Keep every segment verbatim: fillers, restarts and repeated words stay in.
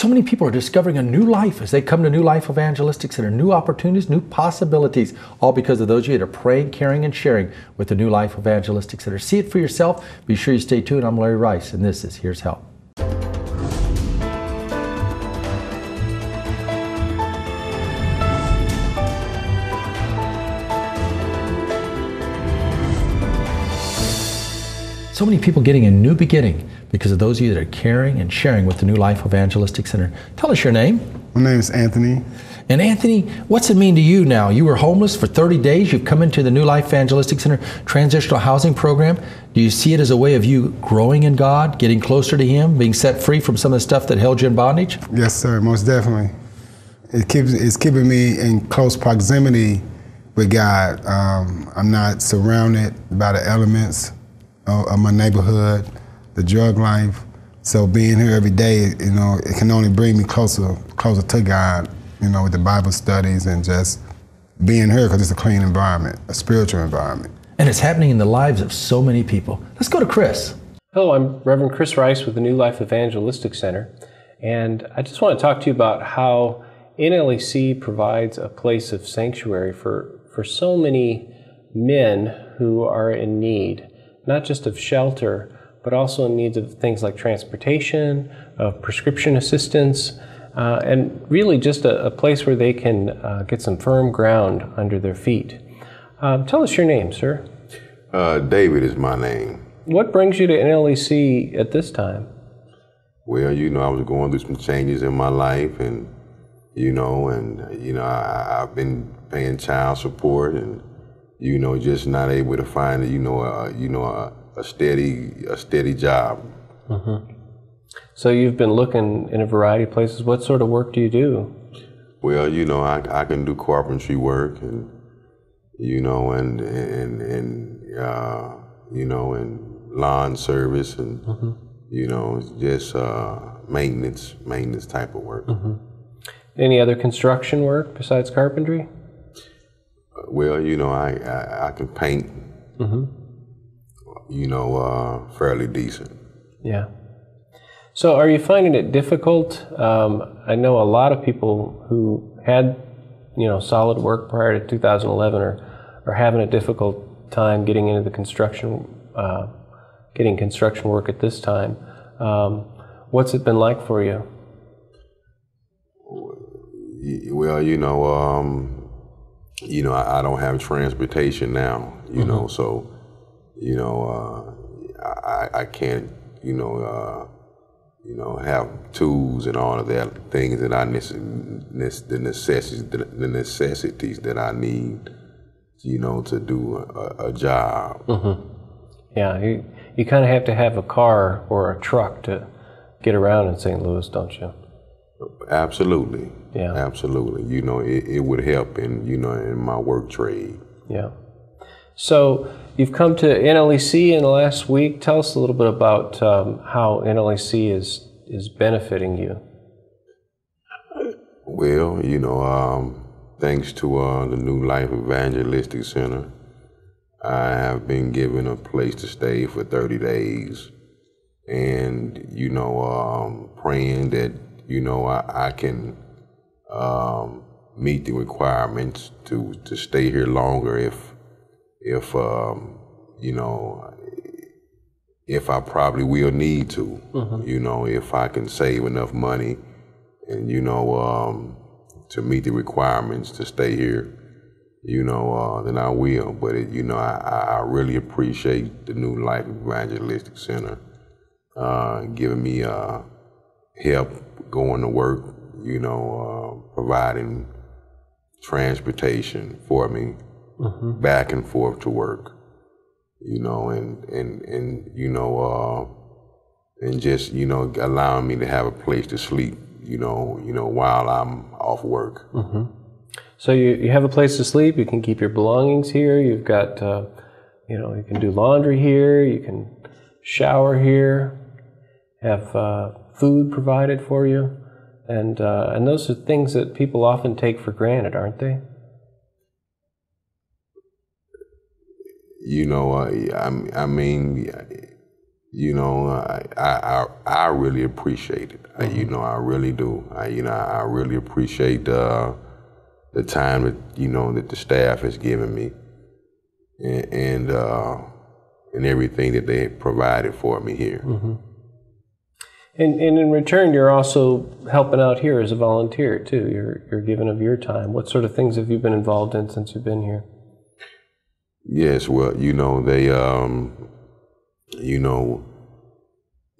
So many people are discovering a new life as they come to New Life Evangelistic Center. New opportunities, new possibilities, all because of those of you that are praying, caring, and sharing with the New Life Evangelistic Center. See it for yourself. Be sure you stay tuned. I'm Larry Rice, and this is Here's Help. So many people getting a new beginning because of those of you that are caring and sharing with the New Life Evangelistic Center. Tell us your name. My name is Anthony. And Anthony, what's it mean to you now? You were homeless for thirty days. You've come into the New Life Evangelistic Center Transitional Housing Program. Do you see it as a way of you growing in God, getting closer to Him, being set free from some of the stuff that held you in bondage? Yes, sir, most definitely. It keeps, it's keeping me in close proximity with God. Um, I'm not surrounded by the elements of my neighborhood, the drug life. So being here every day, you know, it can only bring me closer, closer to God, you know, with the Bible studies and just being here because it's a clean environment, a spiritual environment. And it's happening in the lives of so many people. Let's go to Chris. Hello, I'm Reverend Chris Rice with the New Life Evangelistic Center. And I just want to talk to you about how N L E C provides a place of sanctuary for, for so many men who are in need, not just of shelter, but also in need of things like transportation, of prescription assistance, uh, and really just a, a place where they can uh, get some firm ground under their feet. Uh, tell us your name, sir. Uh, David is my name. What brings you to N L E C at this time? Well, you know, I was going through some changes in my life, and, you know, and, you know, I, I've been paying child support and, you know, just not able to find, you know, uh, you know, uh, a steady, a steady job. Mm-hmm. So you've been looking in a variety of places. What sort of work do you do? Well, you know, I, I can do carpentry work, and you know, and and and uh, you know, and lawn service, and mm-hmm. you know, just uh, maintenance, maintenance type of work. Mm-hmm. Any other construction work besides carpentry? Well, you know, I I, I can paint. Mm-hmm. You know, uh, fairly decent. Yeah. So are you finding it difficult? Um, I know a lot of people who had, you know, solid work prior to two thousand eleven are, are having a difficult time getting into the construction, uh, getting construction work at this time. Um, what's it been like for you? Well, you know, um, you know, I, I don't have transportation now, you mm-hmm. know, so you know, uh, I, I can't, you know, uh, you know, have tools and all of that, things that I necess the necessities, the necessities that I need, you know, to do a, a job. Mm-hmm. Yeah, you, you kind of have to have a car or a truck to get around in Saint Louis, don't you? Absolutely. Yeah. Absolutely. You know, it, it would help in, you know, in my work trade. Yeah. So you've come to N L E C in the last week. Tell us a little bit about um, how N L E C is is benefiting you. Well, you know, um, thanks to uh, the New Life Evangelistic Center, I have been given a place to stay for thirty days, and you know, um, praying that you know I, I can um, meet the requirements to to stay here longer if. If, um, you know, if I probably will need to, mm-hmm. you know, if I can save enough money and, you know, um, to meet the requirements to stay here, you know, uh, then I will. But, it, you know, I, I really appreciate the New Life Evangelistic Center uh, giving me uh, help going to work, you know, uh, providing transportation for me. Mm-hmm. Back and forth to work, you know, and, and, and you know, uh, and just, you know, allowing me to have a place to sleep, you know, you know, while I'm off work. Mm-hmm. So you, you have a place to sleep, you can keep your belongings here, you've got, uh, you know, you can do laundry here, you can shower here, have uh, food provided for you, and, uh, and those are things that people often take for granted, aren't they? You know, uh, I, I mean, you know, I I, I really appreciate it. Mm-hmm. I, you know, I really do. I, you know, I really appreciate uh, the time that, you know, that the staff has given me, and and, uh, and everything that they provided for me here. Mm-hmm. And, and in return, you're also helping out here as a volunteer too. You're you're giving of your time. What sort of things have you been involved in since you've been here? Yes, well, you know, they, um, you know,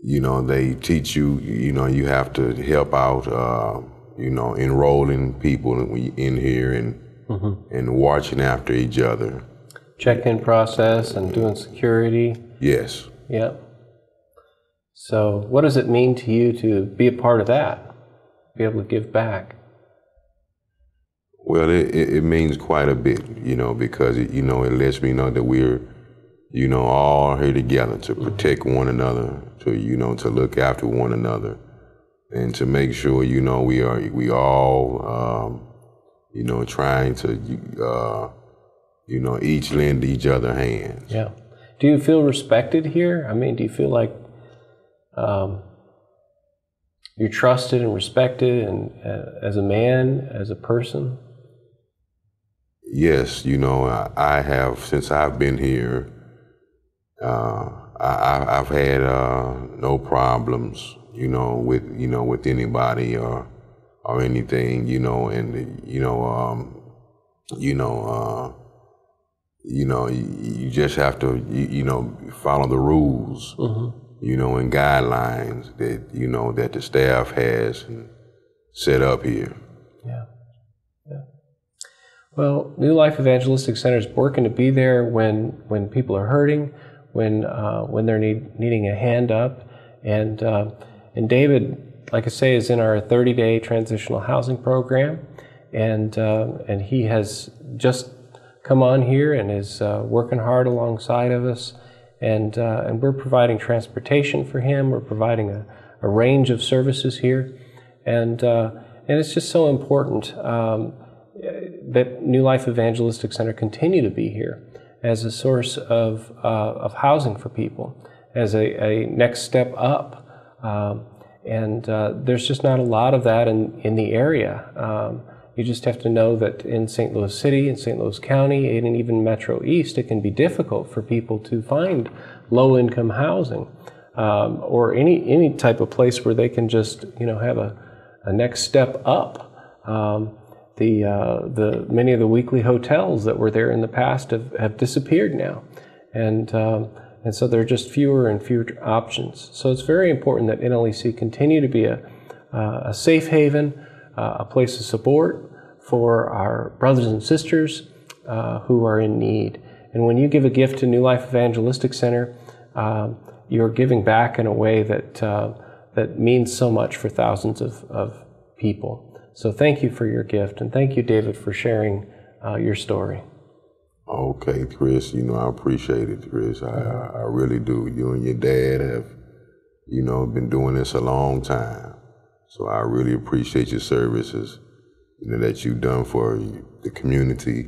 you know, they teach you. You know, you have to help out. Uh, you know, enrolling people in here and mm-hmm. and watching after each other. Check-in process and doing security. Yes. Yep. So what does it mean to you to be a part of that, be able to give back? Well, it, it means quite a bit, you know, because, it, you know, it lets me know that we're, you know, all here together to protect mm-hmm. one another, to, you know, to look after one another, and to make sure, you know, we are we all, um, you know, trying to, uh, you know, each lend each other hands. Yeah. Do you feel respected here? I mean, do you feel like Um, you're trusted and respected, and uh, as a man, as a person? Yes, you know, I, I have, since I've been here, uh, I, I've had uh, no problems, you know, with, you know, with anybody or, or anything, you know, and, you know, um, you know, uh, you know, you, you just have to, you, you know, follow the rules. Mm-hmm. You know, and guidelines that, you know, that the staff has set up here. Yeah, yeah. Well, New Life Evangelistic Center is working to be there when when people are hurting, when uh, when they're need, needing a hand up, and uh, and David, like I say, is in our thirty-day transitional housing program, and uh, and he has just come on here and is uh, working hard alongside of us. And, uh, and we're providing transportation for him. We're providing a, a range of services here. And, uh, and it's just so important um, that New Life Evangelistic Center continue to be here as a source of, uh, of housing for people, as a, a next step up. Um, and uh, there's just not a lot of that in, in the area. Um, you just have to know that in Saint Louis City, in Saint Louis County, and even Metro East, it can be difficult for people to find low-income housing um, or any any type of place where they can just, you know, have a, a next step up. Um, the uh, the many of the weekly hotels that were there in the past have, have disappeared now, and um, and so there are just fewer and fewer options. So it's very important that N L E C continue to be a uh, a safe haven, uh, a place of support for our brothers and sisters uh, who are in need. And when you give a gift to New Life Evangelistic Center, uh, you're giving back in a way that uh, that means so much for thousands of, of people. So thank you for your gift, and thank you, David, for sharing uh, your story. Okay, Chris, you know, I appreciate it, Chris. I, I really do. You and your dad have, you know, been doing this a long time. So I really appreciate your services, you know, that you've done for the community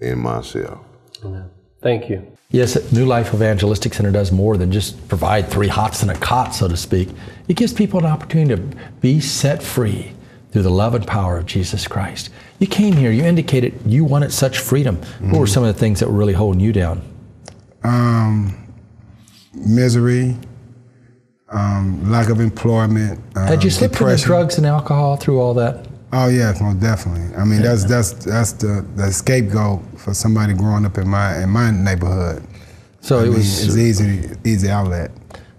and myself. Amen. Thank you. Yes, New Life Evangelistic Center does more than just provide three hots and a cot, so to speak. It gives people an opportunity to be set free through the love and power of Jesus Christ. You came here, you indicated you wanted such freedom. Mm-hmm. What were some of the things that were really holding you down? Um, misery. Um, lack of employment. Um, Had you slipped into drugs and alcohol through all that? Oh yeah, most definitely. I mean, yeah. that's that's that's the, the scapegoat for somebody growing up in my in my neighborhood. So I it mean, was it's easy easy outlet.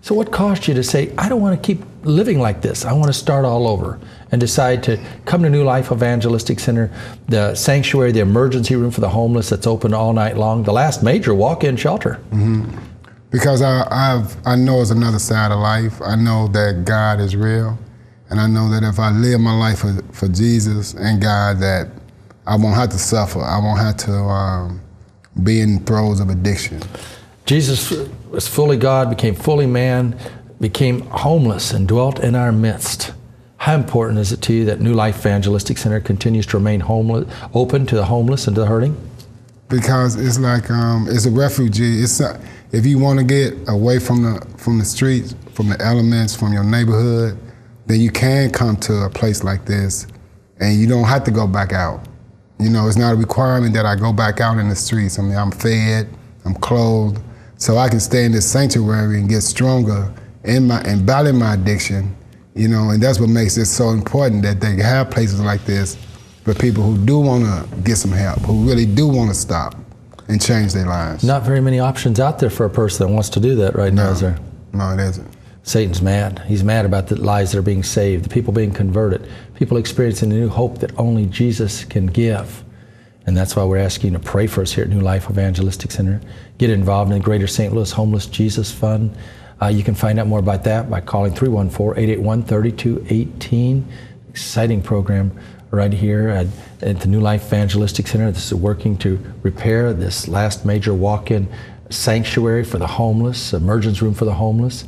So what caused you to say, I don't want to keep living like this. I want to start all over, and decide to come to New Life Evangelistic Center, the sanctuary, the emergency room for the homeless that's open all night long, the last major walk-in shelter. Mm-hmm. Because I I've, I know it's another side of life. I know that God is real. And I know that if I live my life for, for Jesus and God, that I won't have to suffer. I won't have to um, be in throes of addiction. Jesus was fully God, became fully man, became homeless, and dwelt in our midst. How important is it to you that New Life Evangelistic Center continues to remain homeless, open to the homeless and to the hurting? Because it's like um, it's a refuge. It's a, If you want to get away from the from the streets, from the elements, from your neighborhood, then you can come to a place like this, and you don't have to go back out. You know, it's not a requirement that I go back out in the streets. I mean, I'm fed, I'm clothed, so I can stay in this sanctuary and get stronger in my and battle my addiction. You know, and that's what makes it so important that they have places like this for people who do want to get some help, who really do want to stop and change their lives. Not very many options out there for a person that wants to do that right no. now, is there? No, it isn't. Satan's mad. He's mad about the lives that are being saved, the people being converted, people experiencing the new hope that only Jesus can give. And that's why we're asking you to pray for us here at New Life Evangelistic Center. Get involved in the Greater Saint Louis Homeless Jesus Fund. Uh, you can find out more about that by calling three one four, eight eight one, three two one eight. Exciting program right here at, at the New Life Evangelistic Center. This is working to repair this last major walk-in sanctuary for the homeless, emergency room for the homeless.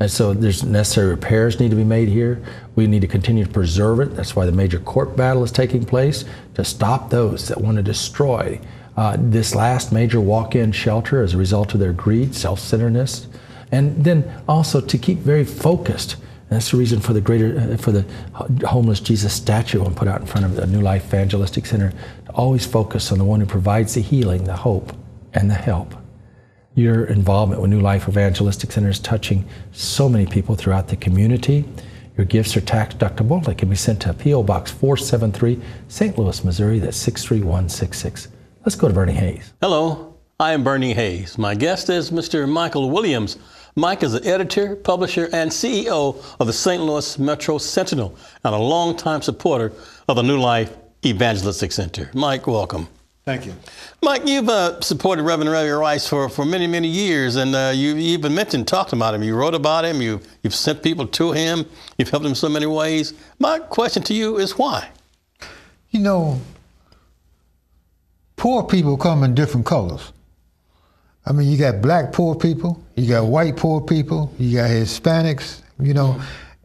And so there's necessary repairs need to be made here. We need to continue to preserve it. That's why the major court battle is taking place, to stop those that want to destroy uh, this last major walk-in shelter as a result of their greed, self-centeredness, and then also to keep very focused. And that's the reason for the greater, for the homeless Jesus statue I'm put out in front of the New Life Evangelistic Center, to always focus on the one who provides the healing, the hope, and the help. Your involvement with New Life Evangelistic Center is touching so many people throughout the community. Your gifts are tax deductible. They can be sent to P O Box four seven three, Saint Louis, Missouri. That's six three one six six. Let's go to Bernie Hayes. Hello, I am Bernie Hayes. My guest is Mister Michael Williams. Mike is the editor, publisher, and C E O of the Saint Louis Metro Sentinel and a longtime supporter of the New Life Evangelistic Center. Mike, welcome. Thank you. Mike, you've uh, supported Reverend Larry Rice for, for many, many years, and uh, you, you even mentioned, talked about him. You wrote about him. You, you've sent people to him. You've helped him in so many ways. My question to you is why? You know, poor people come in different colors. I mean, you got black poor people, you got white poor people, you got Hispanics, you know,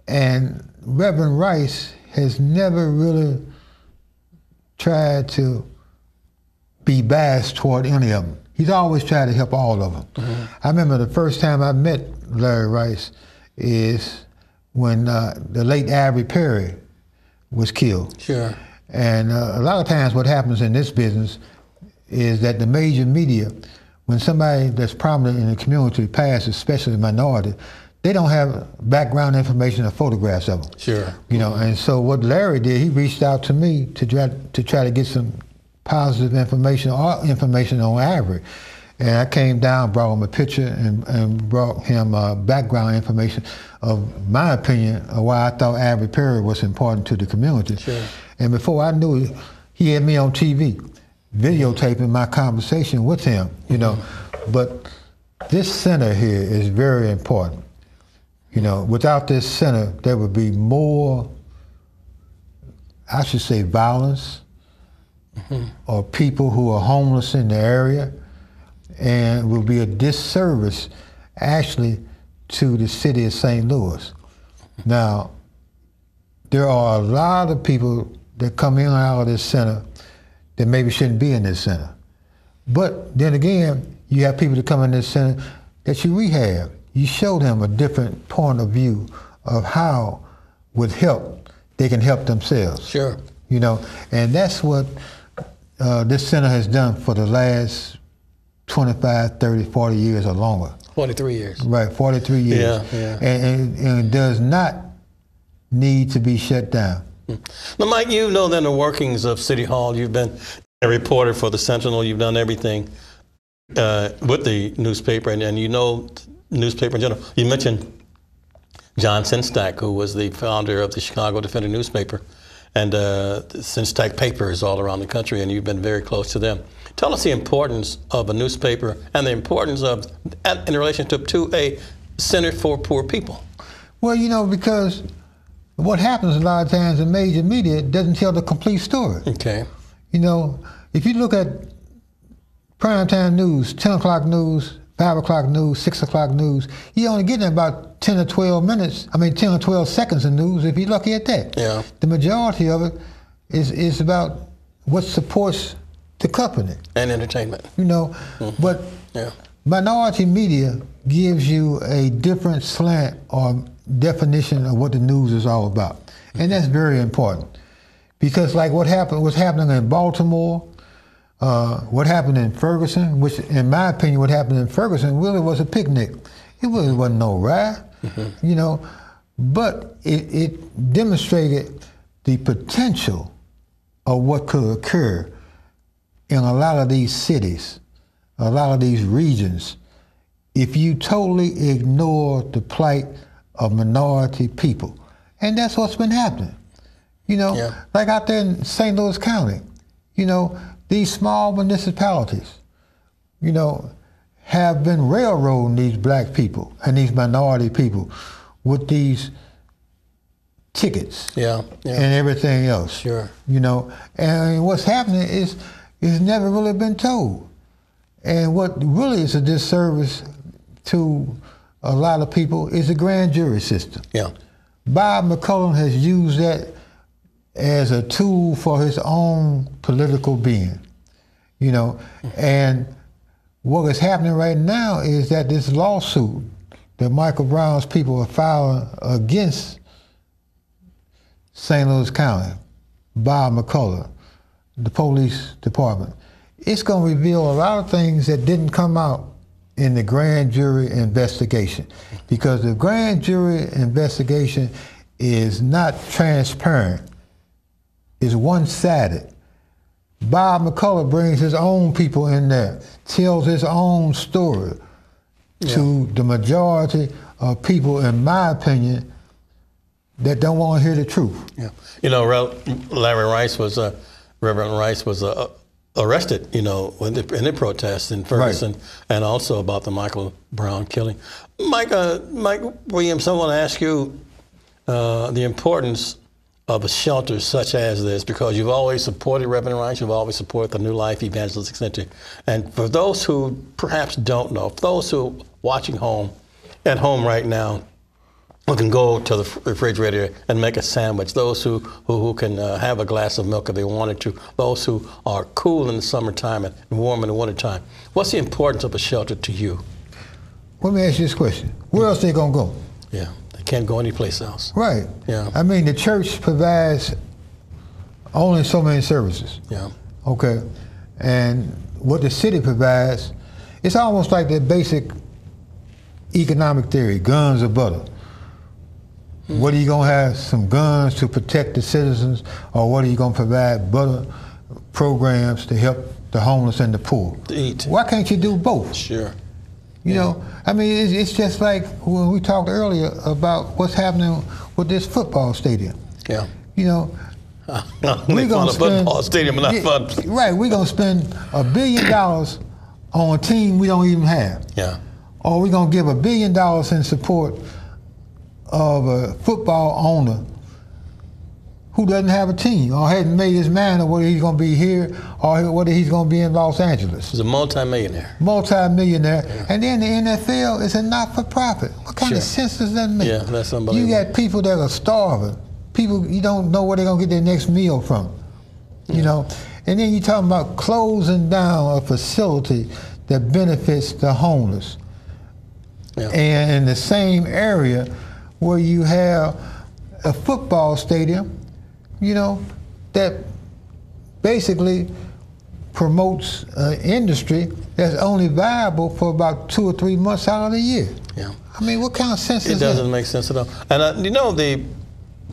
and Reverend Rice has never really tried to be biased toward any of them. He's always tried to help all of them. Mm-hmm. I remember the first time I met Larry Rice is when uh, the late Avery Perry was killed. Sure. And uh, a lot of times what happens in this business is that the major media, when somebody that's prominent in the community passes, especially the minority, they don't have background information or photographs of them. Sure. You know, and so what Larry did, he reached out to me to try to, try to get some positive information or information on Ivory. And I came down, brought him a picture, and, and brought him uh, background information of my opinion of why I thought Avery Perry was important to the community. Sure. And before I knew it, he had me on T V, videotaping my conversation with him, you know. But this center here is very important. You know, without this center, there would be more, I should say, violence, mm-hmm. or people who are homeless in the area, and will be a disservice, actually, to the city of Saint Louis. Now, there are a lot of people that come in and out of this center that maybe shouldn't be in this center. But then again, you have people that come in this center that you rehab. You show them a different point of view of how, with help, they can help themselves. Sure. You know, and that's what uh, this center has done for the last twenty-five, thirty, forty years or longer. forty-three years. Right, forty-three years. Yeah, yeah. And, and, and it does not need to be shut down. Now, Mike, you know then the workings of City Hall. You've been a reporter for the Sentinel. You've done everything uh, with the newspaper, and, and you know newspaper in general. You mentioned John Sinstack, who was the founder of the Chicago Defender newspaper, and uh, the Sinstack papers all around the country, and you've been very close to them. Tell us the importance of a newspaper and the importance of, in relationship to a center for poor people. Well, you know, because what happens a lot of times in major media doesn't tell the complete story. Okay. You know, if you look at primetime news, ten o'clock news, five o'clock news, six o'clock news, you're only getting about ten or twelve minutes, I mean ten or twelve seconds of news if you're lucky at that. Yeah. The majority of it is, is about what supports the company. And entertainment. You know, mm-hmm. but yeah. Minority media gives you a different slant or definition of what the news is all about. And that's very important. Because like what happened, what's happening in Baltimore, uh, what happened in Ferguson, which in my opinion, what happened in Ferguson really was a picnic. It really wasn't no riot, mm-hmm. you know, but it, it demonstrated the potential of what could occur in a lot of these cities, a lot of these regions, if you totally ignore the plight of minority people. And that's what's been happening. You know, yeah. like out there in Saint Louis County, you know, these small municipalities, you know, have been railroading these black people and these minority people with these tickets yeah, yeah. and everything else. Sure. You know, and what's happening is it's never really been told. And what really is a disservice to a lot of people is the grand jury system. Yeah. Bob McCulloch has used that as a tool for his own political being, you know. And what is happening right now is that this lawsuit that Michael Brown's people are filing against Saint Louis County, Bob McCulloch, the police department, it's going to reveal a lot of things that didn't come out in the grand jury investigation, because the grand jury investigation is not transparent. It's one-sided. Bob McCulloch brings his own people in there, tells his own story yeah. to the majority of people, in my opinion, that don't want to hear the truth. Yeah, you know, Larry Rice was a, Reverend Rice was a, arrested, you know, in the, in the protests in Ferguson, right. and also about the Michael Brown killing. Mike, uh, Mike Williams, I want to ask you uh, the importance of a shelter such as this, because you've always supported Reverend Rice, you've always supported the New Life Evangelistic Center. And for those who perhaps don't know, for those who are watching home, at home right now, who can go to the refrigerator and make a sandwich, those who, who, who can uh, have a glass of milk if they wanted to, those who are cool in the summertime and warm in the wintertime, what's the importance of a shelter to you? Let me ask you this question. Where else are they going to go? Yeah. Can't go anyplace else. Right. Yeah. I mean, the church provides only so many services. Yeah. Okay. And what the city provides, it's almost like the basic economic theory, guns or butter. Hmm. What are you going to have, some guns to protect the citizens, or what are you going to provide, butter programs to help the homeless and the poor? To eat. Why can't you do both? Sure. You know, I mean, it's, it's just like when we talked earlier about what's happening with this football stadium. Yeah. You know, uh, no, we're going to spend a football stadium, not fun. Right, we're going to spend a billion dollars on a team we don't even have. Yeah. Or we're going to give a billion dollars in support of a football owner who doesn't have a team or hasn't made his mind on whether he's going to be here or whether he's going to be in Los Angeles. He's a multi-millionaire. Multi-millionaire. Yeah. And then the N F L is a not-for-profit. What kind sure. of sense does that make? Yeah, that's unbelievable. You got people that are starving. People, you don't know where they're going to get their next meal from, you yeah. know. And then you're talking about closing down a facility that benefits the homeless. Yeah. And in the same area where you have a football stadium, you know, that basically promotes an industry that's only viable for about two or three months out of the year. Yeah. I mean, what kind of sense is that? It doesn't make sense at all. And uh, you know, the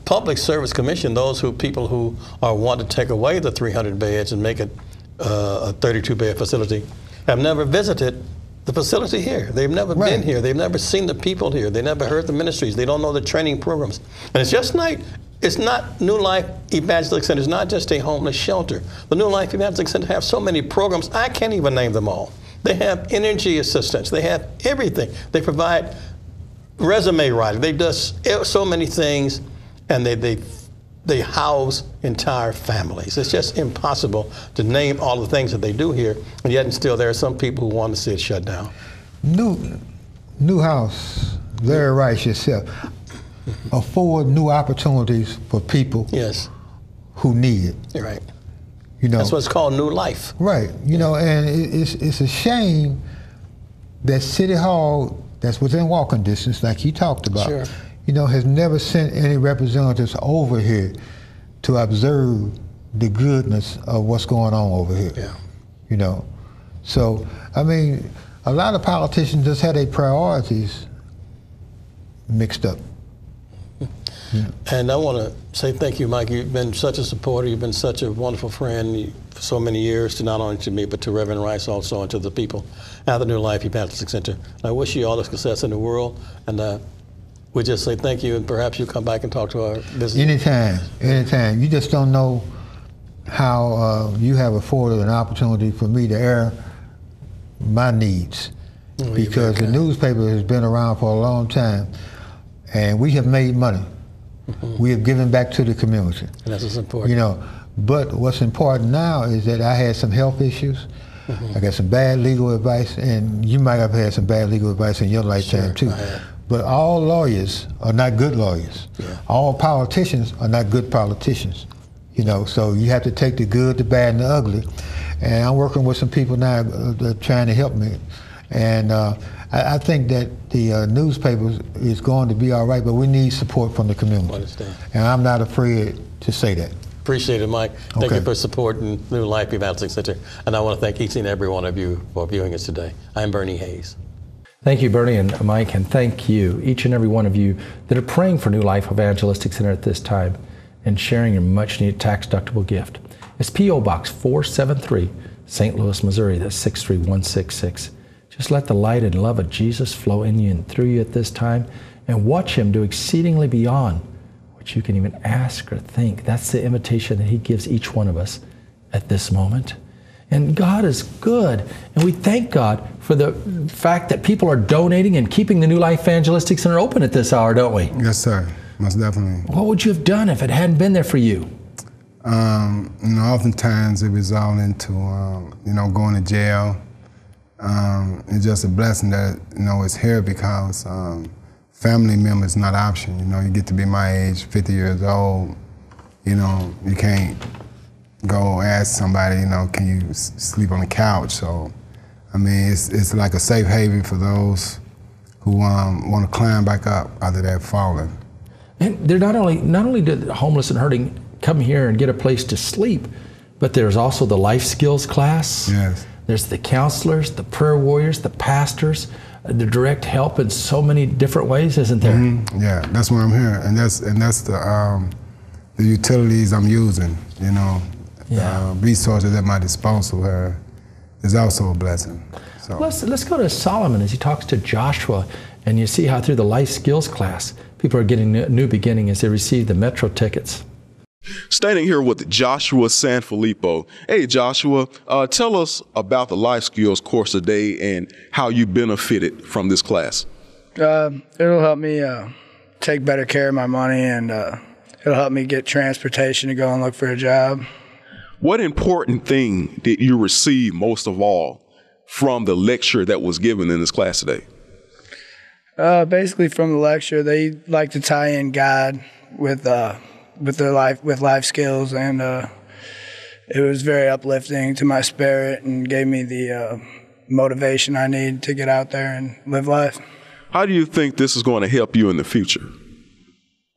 Public Service Commission, those who people who are want to take away the three hundred beds and make it uh, a thirty-two bed facility, have never visited the facility here. They've never right. been here. They've never seen the people here. They never heard the ministries. They don't know the training programs. And it's just like, it's not New Life Evangelistic Center. It's not just a homeless shelter. The New Life Evangelistic Center have so many programs, I can't even name them all. They have energy assistance. They have everything. They provide resume writing. They do so many things, and they, they, they house entire families. It's just impossible to name all the things that they do here, and yet and still there are some people who want to see it shut down. New, Newhouse, Larry Rice yourself, afford new opportunities for people yes. who need it. Right. You know, that's what's called New Life. Right. You yeah. know, and it's, it's a shame that City Hall that's within walking distance, like you talked about, sure. you know, has never sent any representatives over here to observe the goodness of what's going on over here. Yeah. You know, so, I mean, a lot of politicians just had their priorities mixed up. Yeah. And I want to say thank you, Mike. You've been such a supporter. You've been such a wonderful friend for so many years, to not only to me, but to Reverend Rice also, and to the people at the New Life Evangelistic Center. And I wish you all the success in the world. And uh, we just say thank you, and perhaps you'll come back and talk to our visitors. Anytime, anytime. You just don't know how uh, you have afforded an opportunity for me to air my needs, well, because the newspaper has been around for a long time, and we have made money. We have given back to the community. And that's what's important. You know, but what's important now is that I had some health issues. Mm-hmm. I got some bad legal advice, and you might have had some bad legal advice in your lifetime, sure, too. But all lawyers are not good lawyers. Yeah. All politicians are not good politicians. You know, so you have to take the good, the bad, and the ugly. And I'm working with some people now uh, trying to help me. And uh, I, I think that the uh, newspapers is going to be all right, but we need support from the community. I understand. And I'm not afraid to say that. Appreciate it, Mike. Thank okay. you for supporting New Life Evangelistic Center. And I want to thank each and every one of you for viewing us today. I'm Bernie Hayes. Thank you, Bernie and Mike, and thank you, each and every one of you that are praying for New Life Evangelistic Center at this time and sharing your much-needed tax-deductible gift. It's P O Box four seven three, Saint Louis, Missouri. That's six three one six six. Just let the light and love of Jesus flow in you and through you at this time, and watch Him do exceedingly beyond what you can even ask or think. That's the invitation that He gives each one of us at this moment. And God is good, and we thank God for the fact that people are donating and keeping the New Life Evangelistic Center open at this hour, don't we? Yes, sir. Most definitely. What would you have done if it hadn't been there for you? Um, you know, oftentimes it resulted into, um, you know, going to jail. Um, it's just a blessing that, you know, it's here because um, family members not an option. You know, you get to be my age, fifty years old, you know, you can't go ask somebody, you know, can you s sleep on the couch? So, I mean, it's, it's like a safe haven for those who um, want to climb back up after they've fallen. And they're not only, not only do the homeless and hurting come here and get a place to sleep, but there's also the life skills class. Yes. There's the counselors, the prayer warriors, the pastors, the direct help in so many different ways, isn't there? Mm-hmm. Yeah, that's why I'm here, and that's and that's the um, the utilities I'm using. You know, yeah. uh, resources at my disposal here is also a blessing. So let's let's go to Solomon as he talks to Joshua, and you see how through the life skills class, people are getting a new beginning as they receive the metro tickets. Standing here with Joshua Sanfilippo. Hey, Joshua, uh, tell us about the life skills course today and how you benefited from this class. Uh, it'll help me uh, take better care of my money, and uh, it'll help me get transportation to go and look for a job. What important thing did you receive most of all from the lecture that was given in this class today? Uh, basically from the lecture, they like to tie in God with uh, with their life, with life skills, and uh, it was very uplifting to my spirit and gave me the uh, motivation I need to get out there and live life. How do you think this is going to help you in the future?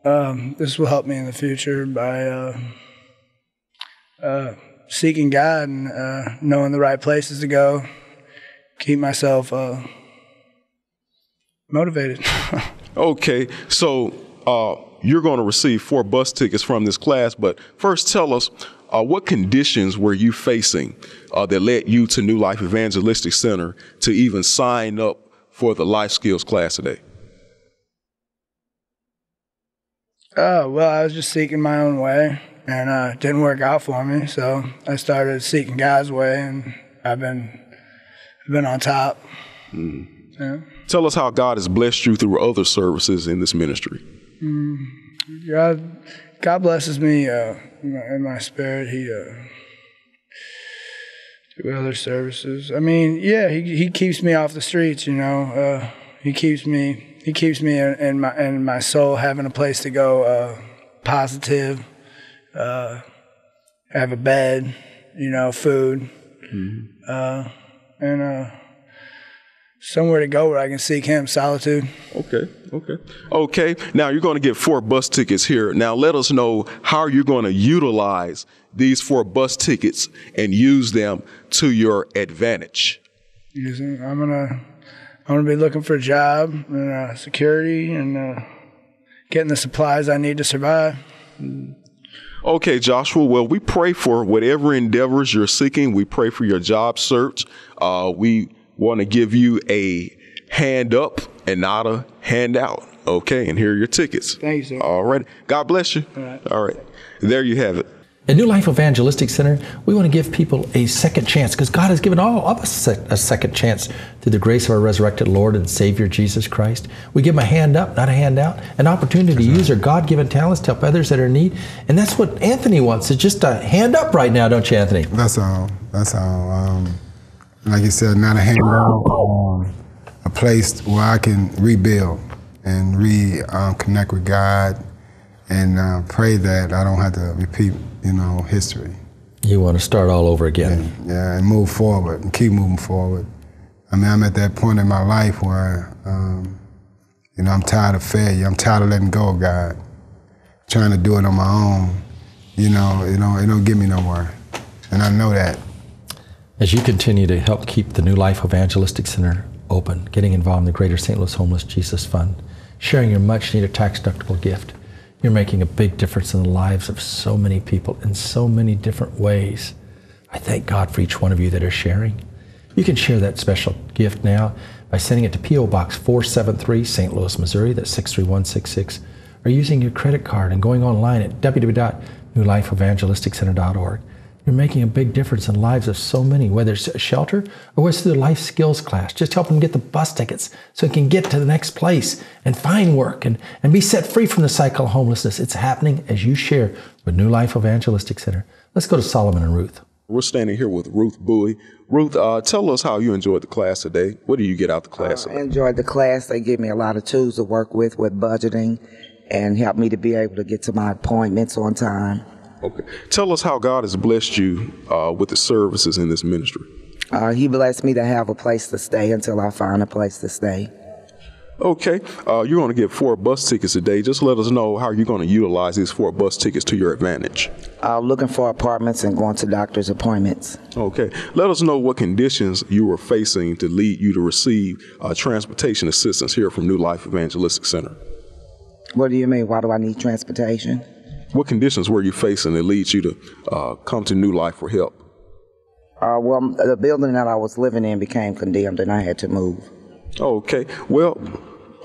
Um, this will help me in the future by uh, uh, seeking God and uh, knowing the right places to go, keep myself uh, motivated. Okay, so uh, you're going to receive four bus tickets from this class, but first tell us, uh, what conditions were you facing uh, that led you to New Life Evangelistic Center to even sign up for the life skills class today? Oh, well, I was just seeking my own way, and uh, it didn't work out for me, so I started seeking God's way, and I've been, I've been on top. Mm. Yeah. Tell us how God has blessed you through other services in this ministry. God, God blesses me uh, in, my, in my spirit. He uh, through other services. I mean, yeah, he he keeps me off the streets. You know, uh, he keeps me he keeps me in, in my in my soul having a place to go, uh, positive, uh, have a bed, you know, food, mm-hmm. uh, and uh, Somewhere to go where I can seek him, solitude. Okay, okay. Okay, now you're going to get four bus tickets here. Now let us know how you're going to utilize these four bus tickets and use them to your advantage. Using, I'm going to I'm gonna be looking for a job and uh, security and uh, getting the supplies I need to survive. Mm. Okay, Joshua, well, we pray for whatever endeavors you're seeking. We pray for your job search. Uh, we want to give you a hand up and not a handout. Okay, and here are your tickets. Thank you, sir. All right. God bless you. All right. All right. There you have it. At New Life Evangelistic Center, we want to give people a second chance because God has given all of us a second chance through the grace of our resurrected Lord and Savior, Jesus Christ. We give them a hand up, not a handout, an opportunity to use our God-given talents to help others that are in need. And that's what Anthony wants, is just a hand up right now, don't you, Anthony? That's all. That's all. Um, Like you said, not a handout, um, a place where I can rebuild and reconnect um, with God and uh, pray that I don't have to repeat, you know, history. You want to start all over again. Yeah, yeah, and move forward and keep moving forward. I mean, I'm at that point in my life where, um, you know, I'm tired of failure. I'm tired of letting go of God, trying to do it on my own. You know, it don't, it don't get me nowhere, and I know that. As you continue to help keep the New Life Evangelistic Center open, getting involved in the Greater Saint Louis Homeless Jesus Fund, sharing your much-needed tax-deductible gift, you're making a big difference in the lives of so many people in so many different ways. I thank God for each one of you that are sharing. You can share that special gift now by sending it to P O Box four seven three, Saint Louis, Missouri, that's six three one six six, or using your credit card and going online at w w w dot new life evangelistic center dot org. You're making a big difference in the lives of so many, whether it's a shelter or whether it's through the life skills class. Just help them get the bus tickets so they can get to the next place and find work and, and be set free from the cycle of homelessness. It's happening as you share with New Life Evangelistic Center. Let's go to Solomon and Ruth. We're standing here with Ruth Bowie. Ruth, uh, tell us how you enjoyed the class today. What do you get out the class uh, today? I enjoyed the class. They gave me a lot of tools to work with, with budgeting, and helped me to be able to get to my appointments on time. Okay. Tell us how God has blessed you uh, with the services in this ministry. Uh, he blessed me to have a place to stay until I find a place to stay. Okay. Uh, you're going to get four bus tickets today. Just let us know how you're going to utilize these four bus tickets to your advantage. Uh, looking for apartments and going to doctor's appointments. Okay. Let us know what conditions you were facing to lead you to receive uh, transportation assistance here from New Life Evangelistic Center. What do you mean? Why do I need transportation? What conditions were you facing that leads you to uh, come to New Life for help? Uh, well, the building that I was living in became condemned, and I had to move. Okay. Well,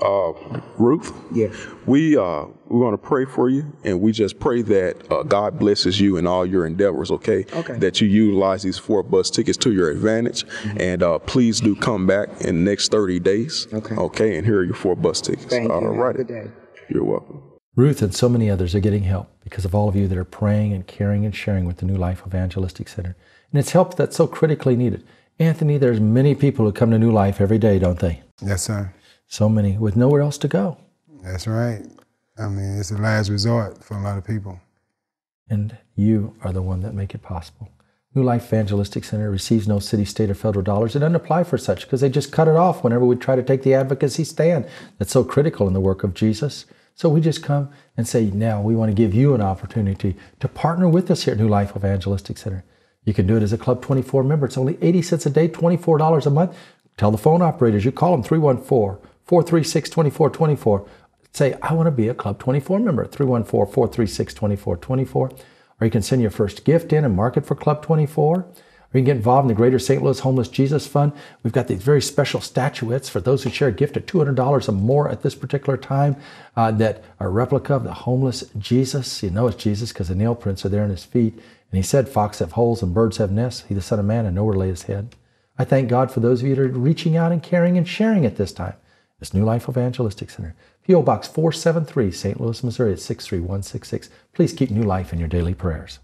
uh, Ruth, yes. we, uh, we're going to pray for you, and we just pray that uh, God blesses you in all your endeavors, okay? Okay. That you utilize these four bus tickets to your advantage, mm-hmm. and uh, please do come back in the next thirty days. Okay. Okay, and here are your four bus tickets. Thank all you. Right. Have a good day. You're welcome. Ruth and so many others are getting help because of all of you that are praying and caring and sharing with the New Life Evangelistic Center. And it's help that's so critically needed. Anthony, there's many people who come to New Life every day, don't they? Yes, sir. So many with nowhere else to go. That's right. I mean, it's the last resort for a lot of people. And you are the one that make it possible. New Life Evangelistic Center receives no city, state, or federal dollars. It doesn't apply for such because they just cut it off whenever we try to take the advocacy stand that's so critical in the work of Jesus. So we just come and say, now we want to give you an opportunity to partner with us here at New Life Evangelistic Center. You can do it as a Club twenty-four member. It's only eighty cents a day, twenty-four dollars a month. Tell the phone operators, you call them three one four, four three six, two four two four. Say, I want to be a Club twenty-four member, three one four, four three six, two four two four. Or you can send your first gift in and mark it for Club twenty-four. Or you can get involved in the Greater Saint Louis Homeless Jesus Fund. We've got these very special statuettes for those who share a gift of two hundred dollars or more at this particular time uh, that are a replica of the homeless Jesus. You know it's Jesus because the nail prints are there in his feet. And he said, foxes have holes and birds have nests. He, the Son of Man, and nowhere lay his head. I thank God for those of you that are reaching out and caring and sharing at this time. It's New Life Evangelistic Center. P O Box four seven three, Saint Louis, Missouri, at six three one six six. Please keep New Life in your daily prayers.